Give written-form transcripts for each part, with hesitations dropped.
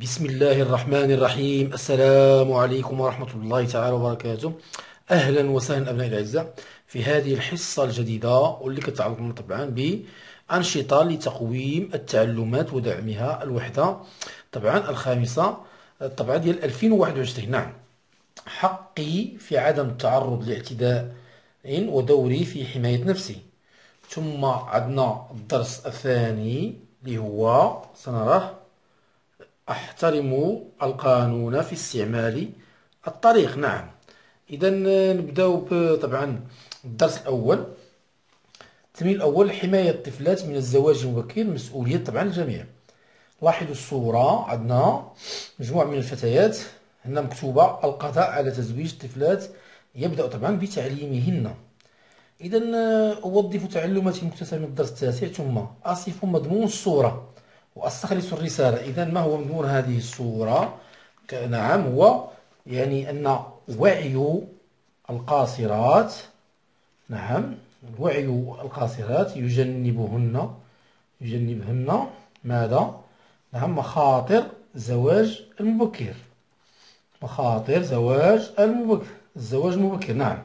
بسم الله الرحمن الرحيم. السلام عليكم ورحمة الله تعالى وبركاته. أهلا وسهلا أبنائي الأعزاء في هذه الحصة الجديدة واللي كتعلق طبعا بأنشطة لتقويم التعلمات ودعمها الوحدة طبعا الخامسة طبعا ديال 2021. نعم، حقي في عدم التعرض لاعتداء ودوري في حماية نفسي. ثم عندنا الدرس الثاني اللي هو سنراه احترم القانون في استعمال الطريق. نعم، اذا نبداو طبعا الدرس الاول. التمرين الاول: حمايه الطفلات من الزواج المبكر مسؤوليه طبعا الجميع. لاحظوا الصوره، عندنا مجموعه من الفتيات، هنا مكتوبه القضاء على تزويج الطفلات يبدا طبعا بتعليمهن. اذا اوظف تعلماتي المكتسبه من الدرس التاسع، ثم اصف مضمون الصوره واستخلص الرسالة. إذا ما هو مضمون هذه الصورة؟ نعم، هو يعني أن وعي القاصرات، نعم، وعي القاصرات يجنبهن ماذا؟ نعم، مخاطر الزواج المبكر، مخاطر الزواج المبكر. نعم،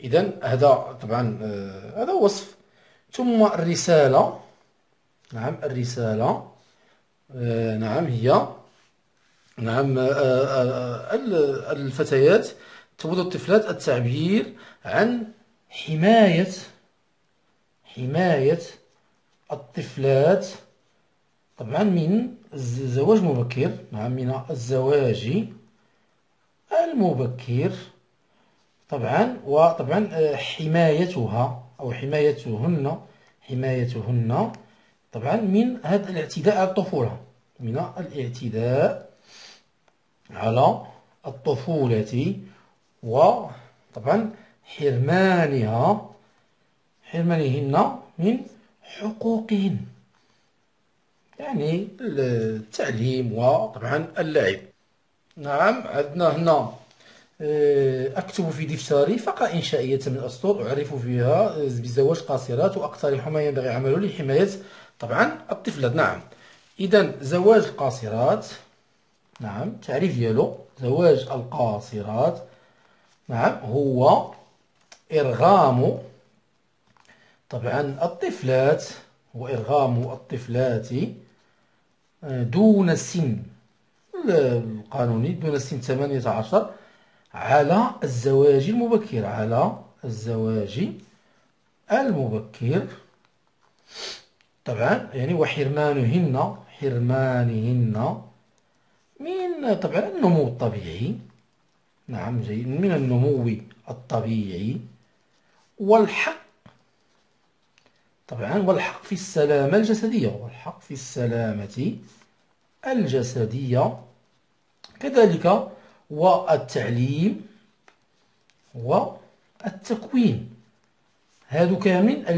إذا هذا طبعا هذا وصف. ثم الرسالة، نعم، الرسالة نعم هي نعم الفتيات تود الطفلات التعبير عن حماية الطفلات طبعا من الزواج المبكر، نعم، من الزواج المبكر طبعا، وطبعا حمايتها أو حمايتهن طبعا من هذا الاعتداء على الطفولة، من الاعتداء على الطفولة، وطبعا حرمانهن من حقوقهن، يعني التعليم وطبعا اللعب. نعم، عندنا هنا أكتب في دفتري فقرة إنشائية من الأسطور أعرف فيها بزواج قاصرات وأقترح ما ينبغي عمله لحماية طبعا الطفلة. نعم، إذا زواج القاصرات، نعم، تعريف ديالو زواج القاصرات، نعم، هو إرغام طبعا الطفلات دون السن القانوني، دون السن 18، على الزواج المبكر، طبعا يعني وحرمانهن من طبعا النمو الطبيعي، نعم، جيد، من النمو الطبيعي، والحق طبعا في السلامة الجسدية، كذلك والتعليم والتكوين. هادو كاملين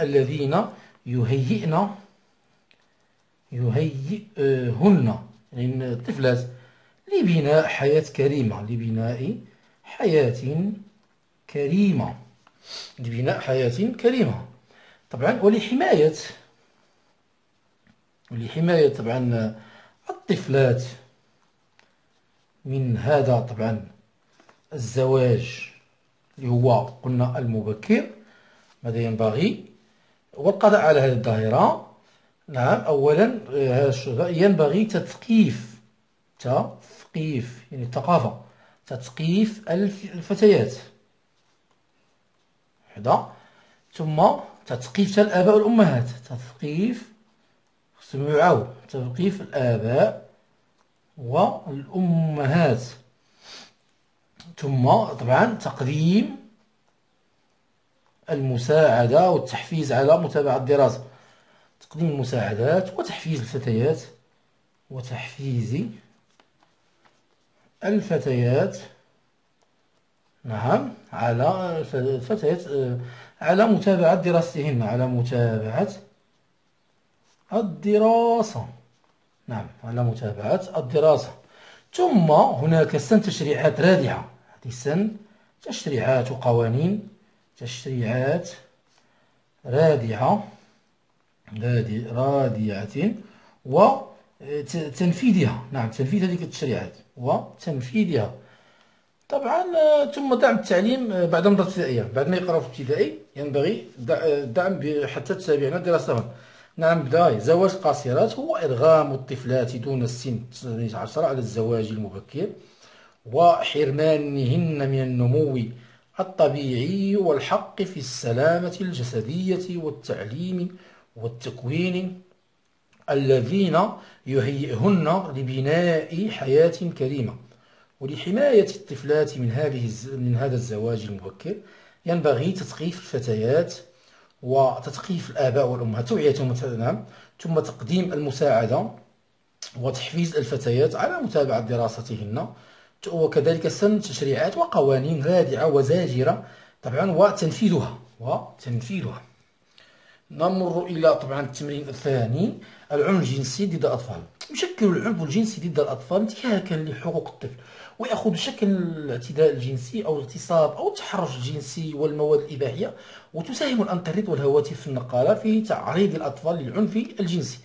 الذين يهيئهن يعني الطفلات لبناء حياة كريمة، طبعا ولحماية طبعا الطفلات من هذا طبعا الزواج اللي هو قلنا المبكر. ماذا ينبغي؟ والقضاء على هذه الظاهرة. نعم، أولا ينبغي تثقيف، يعني الثقافة، تثقيف الفتيات هذا، ثم تثقيف الآباء والأمهات، تثقيف الآباء والأمهات، ثم طبعا تقديم المساعدة والتحفيز على متابعة الدراسة، تقديم المساعدات وتحفيز الفتيات نعم، على الفتيات على متابعة دراستهن، على متابعة الدراسة. ثم هناك سن تشريعات رادعة، هذه سن تشريعات وقوانين، تشريعات رادعة رادية وتنفيذها، نعم تنفيذ هذه التشريعات وتنفيذها. طبعا ثم دعم التعليم بعد المدرسة الابتدائية، بعد ما يقراو في الابتدائي ينبغي الدعم حتى تتابعنا دراستهم. نعم بداية زواج القاصرات هو إرغام الطفلات دون سن 19 على الزواج المبكر وحرمانهن من النمو الطبيعي والحق في السلامة الجسدية والتعليم والتكوين الذين يهيئهن لبناء حياة كريمة. ولحماية الطفلات من هذا الزواج المبكر ينبغي تثقيف الفتيات وتثقيف الآباء والأمهات، توعيتهم ثم تقديم المساعدة وتحفيز الفتيات على متابعة دراستهن، وكذلك سن تشريعات وقوانين رادعة وزاجرة طبعا وتنفيذها. نمر إلى طبعا التمرين الثاني، العنف الجنسي ضد الأطفال. يشكل العنف الجنسي ضد الأطفال انتهاكا لحقوق الطفل، ويأخذ شكل الاعتداء الجنسي أو الاغتصاب أو التحرش الجنسي والمواد الإباحية، وتساهم الأنترنت والهواتف النقالة في تعريض الأطفال للعنف الجنسي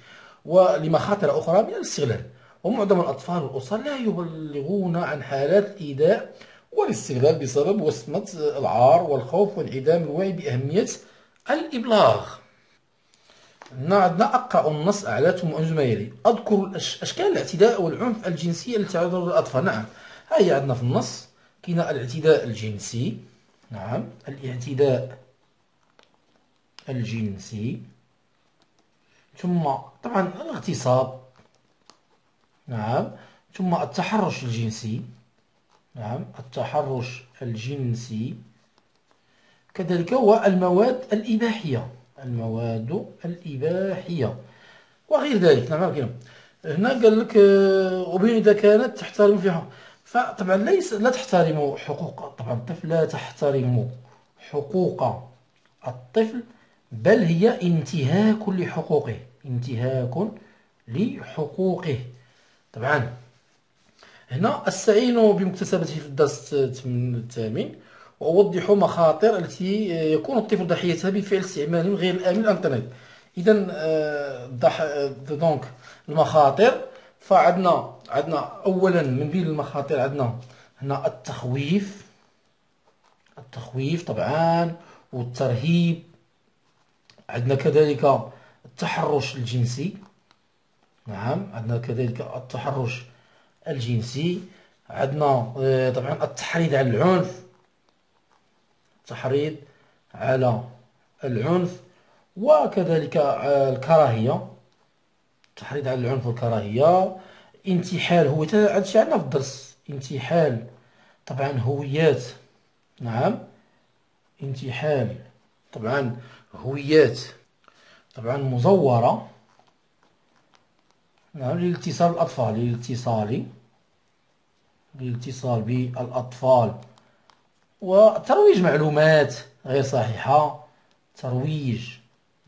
ولمخاطر أخرى من الاستغلال. ومعظم الأطفال والأسر لا يبلغون عن حالات الإيذاء والاستغلال بسبب وصمة العار والخوف وانعدام الوعي بأهمية الإبلاغ. عندنا أقرأ النص أعلاتهم وأنجم ما يلي. أذكر أشكال الاعتداء والعنف الجنسي التي تعرض له الأطفال. نعم هاي عندنا في النص كاين الاعتداء الجنسي، نعم الاعتداء الجنسي، ثم طبعا الاغتصاب، نعم، ثم التحرش الجنسي، نعم التحرش الجنسي، كذلك هو المواد الإباحية، المواد الإباحية وغير ذلك. نعم كاين هنا قال لك وبين إذا كانت تحترم فيها، فطبعا لا تحترم حقوق طبعا الطفل، لا تحترم حقوق الطفل بل هي انتهاك لحقوقه، انتهاك لحقوقه. طبعا هنا استعينوا بمكتسبته في الدرس الثامن، وأوضح مخاطر التي يكون الطفل ضحيتها بفعل استعمال غير الآمن للإنترنت. إذا دونك المخاطر، فعندنا أولا من بين المخاطر عندنا هنا التخويف، التخويف طبعا والترهيب، عندنا كذلك التحرش الجنسي، نعم عندنا كذلك التحرش الجنسي، عندنا طبعا التحريض على العنف، التحريض على العنف، وكذلك الكراهية، التحريض على العنف والكراهية، انتحال هو هادشي عندنا في الدرس، انتحال طبعا هويات، نعم انتحال طبعا هويات طبعا مزورة، نعم للاتصال بالأطفال، للاتصال بالأطفال، وترويج معلومات غير صحيحة، ترويج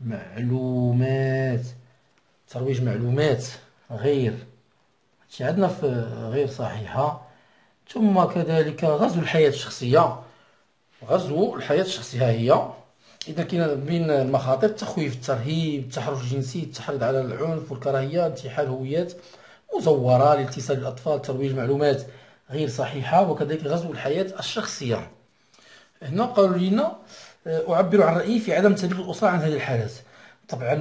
معلومات غير عندنا في غير صحيحة، ثم كذلك غزو الحياة الشخصية، هي. إذا كاين من المخاطر التخويف، الترهيب، التحرش الجنسي، التحريض على العنف والكراهية، انتحال هويات مزورة، الاتصال بالأطفال، ترويج معلومات غير صحيحة، وكذلك غزو الحياة الشخصية. هنا قالوا لنا أعبر عن رأيي في عدم تدريب الأسرة عن هذه الحالات. طبعا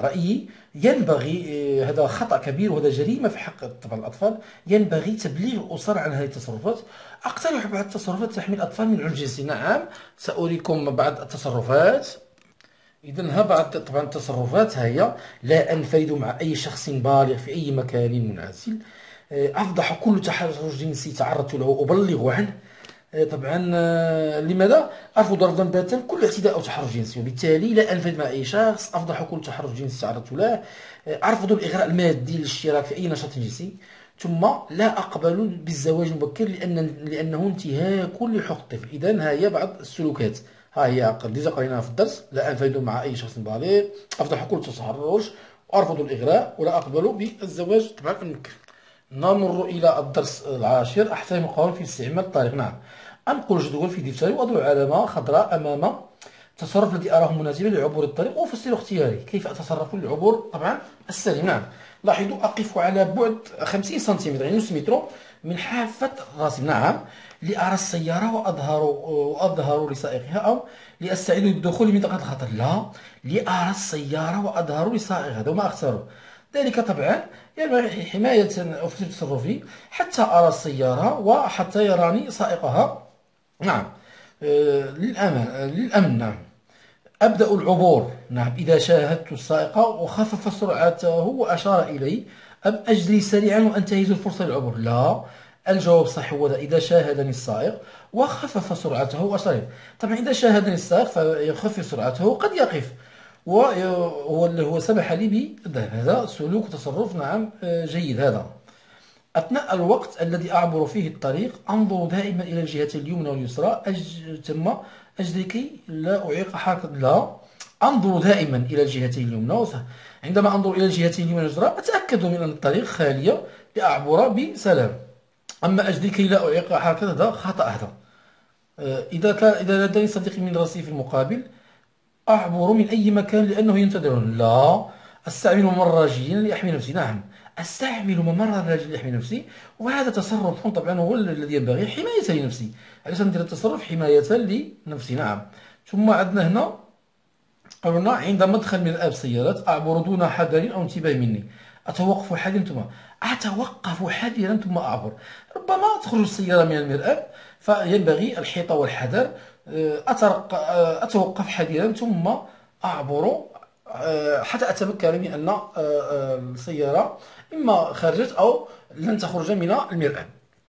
رأيي ينبغي، هذا خطأ كبير وهذا جريمة في حق طبعا الأطفال، ينبغي تبليغ الأسر عن هذه التصرفات. أقترح بعض التصرفات تحمي الأطفال من العنف الجنسي. نعم سأريكم بعض التصرفات. إذا ها بعض طبعا التصرفات هي: لا أنفرد مع أي شخص بالغ في أي مكان منعزل، أفضح كل تحرش جنسي تعرضت له وأبلغ عنه. طبعا لماذا؟ أرفض رفضا باتا كل اعتداء أو تحرش جنسي، وبالتالي لا أنفذ مع أي شخص، أفضح كل تحرش جنسي تعرضت له، أرفض الإغراء المادي للاشتراك في أي نشاط جنسي، ثم لا أقبل بالزواج المبكر لأنه انتهاك لحقوق الطفل. إذا هي بعض السلوكات، ها هي ديجا قريناها في الدرس: لا أنفذ مع أي شخص بالغ، أفضح كل تحرش، أرفض الإغراء، ولا أقبل بالزواج طبعا المبكر. نمر إلى الدرس العاشر: أحترم القوانين في استعمال الطريق. نعم أنقل جدول في دفتري وأضع علامة خضراء أمام التصرف الذي أراه مناسبا لعبور الطريق وفصل اختياري كيف أتصرف لعبور طبعا السليم. نعم لاحظوا أقف على بعد 50 سنتيمتر يعني نصف متر من حافة راسي نعم لأرى السيارة وأظهر لسائقها أو لأستعد للدخول لمنطقة الخطر لا لأرى السيارة وأظهر لسائقها هذا ما أختاره ذلك طبعا يعني حماية أفصل تصرفي حتى أرى السيارة وحتى يراني سائقها نعم للأمن نعم. أبدأ العبور نعم إذا شاهدت السائق وخفف سرعته وأشار إلي أم أجري سريعا وأنتهز الفرصة للعبور لا الجواب صح هو إذا شاهدني السائق وخفف سرعته وأشار إلي طبعا إذا شاهدني السائق فيخفف سرعته قد يقف وهو اللي هو سمح لي بالذهاب هذا سلوك تصرف نعم جيد. هذا أثناء الوقت الذي أعبر فيه الطريق أنظر دائما إلى الجهة اليمنى واليسرى ثم أجري كي لا أعيق حركة لا أنظر دائما إلى الجهتين اليمنى واليسرى عندما أنظر إلى الجهتين اليمنى واليسرى أتأكد من أن الطريق خالية لأعبر بسلام أما أجري كي لا أعيق حركة هذا خطأ هذا. إذا لدي صديق من رصيف المقابل أعبر من أي مكان لأنه ينتظرني لا أستعمل مراجيا لأحمي نفسي نعم أستعمل ممر الراجل لحماية نفسي وهذا تصرف طبعا هو الذي ينبغي حماية لنفسي علاش ندير التصرف حماية لنفسي نعم. ثم عندنا هنا قلنا عند مدخل من أب سيارات أعبر دون حذر أو انتباه مني أتوقف حذرا ثم أتوقف حذرا ثم أعبر ربما تخرج السيارة من المرآب فينبغي الحيطة والحذر أتوقف حذرا ثم أعبر حتى أتمكن من أن السيارة إما خرجت أو لن تخرج من المرآب.